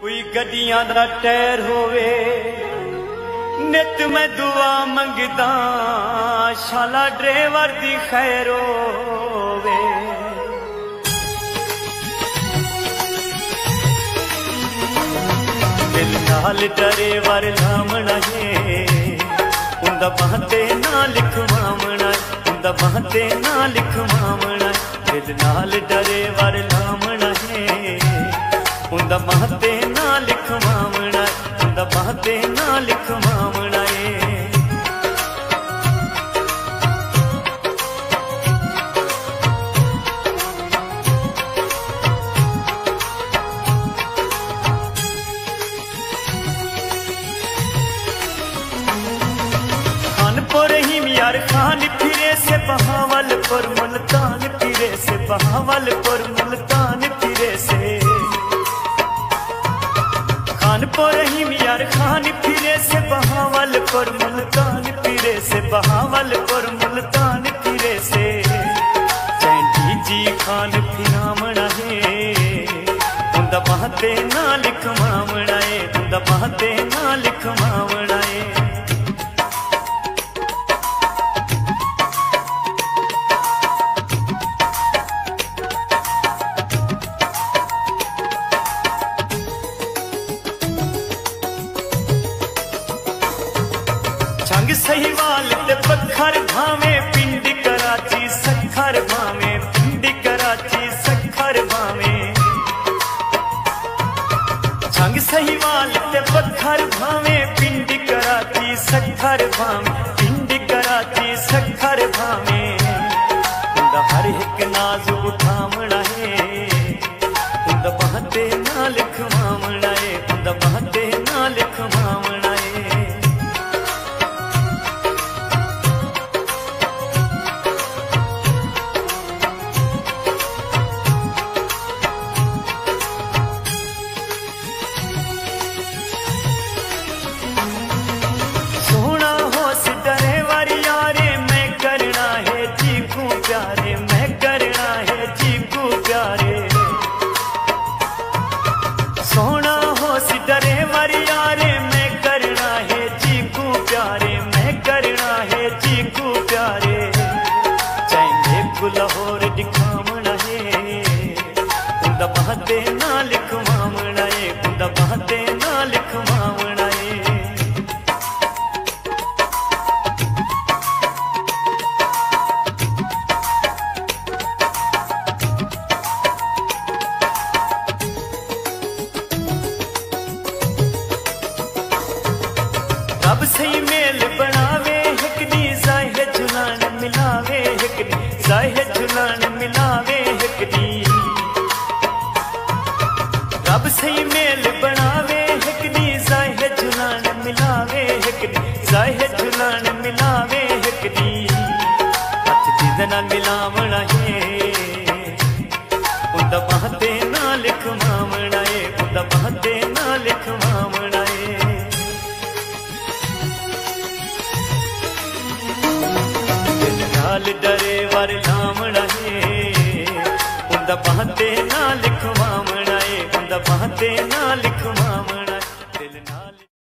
कोई गड्डियां दा टैर होवे नित मैं दुआ मंगदा शाला ड्राइवर दी खैर होवे। दिल नाल ड्राइवर लावना है उंदा बहते ना लिखवावना उंदा बहते ना लिखवावना। दिल नाल ड्राइवर लावना है उंदा महते ना लिखवावना उंदा महते ना लिखवावना। खानपुर ही मियार खान फिरे से बहावलपुर मुल्तान फिरे से बहावलपुर मुल्तान फिरे से। खानपुर ही मियार खान फिरे से बहावलपुर मुल्तान फिरे से बहावलपुर मुल्तान फिरे से। चैंटी जी खान फिरावना है उंदा बहते ना लिखवावना है उंदा बहते ना लिखवावना है। छंग सहीवाल ते पत्थर भावे पिंड कराची सखर भावे पिंड कराची सखर भावे। छंग सहीवाल ते पत्थर भावे पिंड कराची सखर भावे पिंड कराची सखर भावे। उंदा हर एक नाज उठावना है उंदा बहते ना लिखवावना है उंदा बहते ना लिखवावना। लाहौर दिखावना है उंदा बहते ना लिखवावना है उंदा बहते ना लिखवावना है। रब सही मेल बनावे हिक दी जाहे जुलान मिलावे हिक दी जाहे जुलान मिलावे हिक दी। रब सही मेल बनावे हिक दी जाहे जुलान मिलावे हिक दी जाहे जुलान मिलावे हिक दी। हथ जिदना मिलावना है उंदा बहते ना लिखवावना है उंदा बहते ना लिखवावना है। ड्राइवर लावना है उंदा बहते ना लिखवावना है उंदा बहते ना लिखवावना।